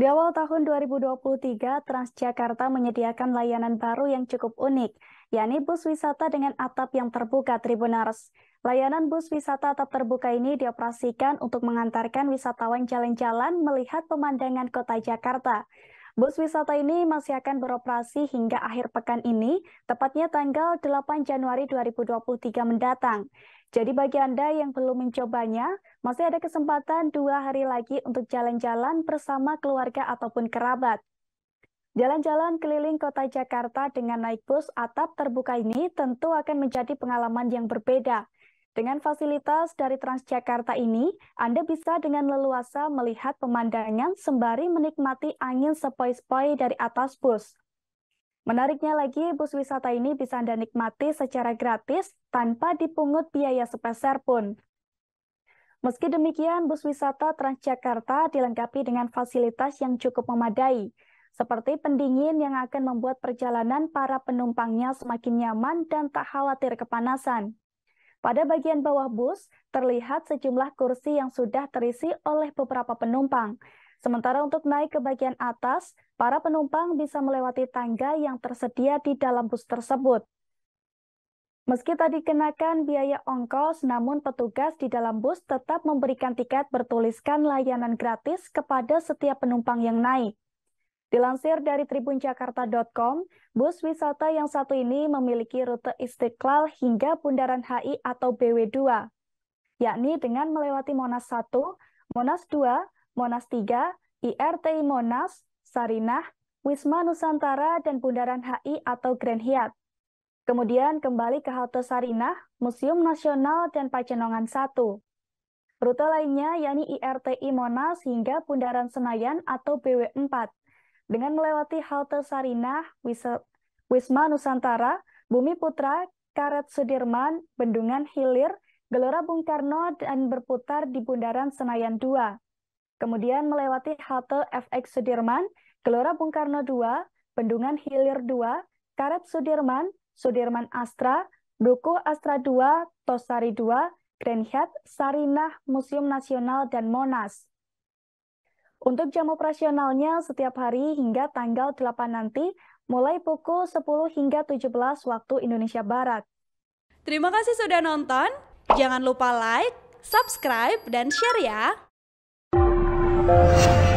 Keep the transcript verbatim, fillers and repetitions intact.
Di awal tahun dua ribu dua puluh tiga, Transjakarta menyediakan layanan baru yang cukup unik, yakni bus wisata dengan atap yang terbuka tribunars. Layanan bus wisata atap terbuka ini dioperasikan untuk mengantarkan wisatawan jalan-jalan melihat pemandangan kota Jakarta. Bus wisata ini masih akan beroperasi hingga akhir pekan ini, tepatnya tanggal delapan Januari dua ribu dua puluh tiga mendatang. Jadi bagi Anda yang belum mencobanya, masih ada kesempatan dua hari lagi untuk jalan-jalan bersama keluarga ataupun kerabat. Jalan-jalan keliling kota Jakarta dengan naik bus atap terbuka ini tentu akan menjadi pengalaman yang berbeda. Dengan fasilitas dari Transjakarta ini, Anda bisa dengan leluasa melihat pemandangan sembari menikmati angin sepoi-sepoi dari atas bus. Menariknya lagi, bus wisata ini bisa Anda nikmati secara gratis tanpa dipungut biaya sepeser pun. Meski demikian, bus wisata Transjakarta dilengkapi dengan fasilitas yang cukup memadai, seperti pendingin yang akan membuat perjalanan para penumpangnya semakin nyaman dan tak khawatir kepanasan. Pada bagian bawah bus, terlihat sejumlah kursi yang sudah terisi oleh beberapa penumpang. Sementara untuk naik ke bagian atas, para penumpang bisa melewati tangga yang tersedia di dalam bus tersebut. Meski tadi dikenakan biaya ongkos, namun petugas di dalam bus tetap memberikan tiket bertuliskan layanan gratis kepada setiap penumpang yang naik. Dilansir dari tribun jakarta titik com, bus wisata yang satu ini memiliki rute Istiqlal hingga Bundaran H I atau B W dua, yakni dengan melewati Monas satu, Monas dua, Monas tiga, I R T I Monas, Sarinah, Wisma Nusantara, dan Bundaran H I atau Grand Hyatt. Kemudian kembali ke halte Sarinah, Museum Nasional, dan Pacenongan satu. Rute lainnya yakni I R T I Monas hingga Bundaran Senayan atau B W empat. Dengan melewati halte Sarinah, Wisma Nusantara, Bumi Putera, Karet Sudirman, Bendungan Hilir, Gelora Bung Karno, dan berputar di Bundaran Senayan dua. Kemudian melewati halte F X Sudirman, Gelora Bung Karno dua, Bendungan Hilir dua, Karet Sudirman, Sudirman Astra, Bruko Astra dua, Tosari dua, Grand Hyatt, Sarinah, Museum Nasional, dan Monas. Untuk jam operasionalnya setiap hari hingga tanggal delapan nanti, mulai pukul sepuluh hingga tujuh belas waktu Indonesia Barat. Terima kasih sudah nonton, jangan lupa like, subscribe, dan share ya! Thank you.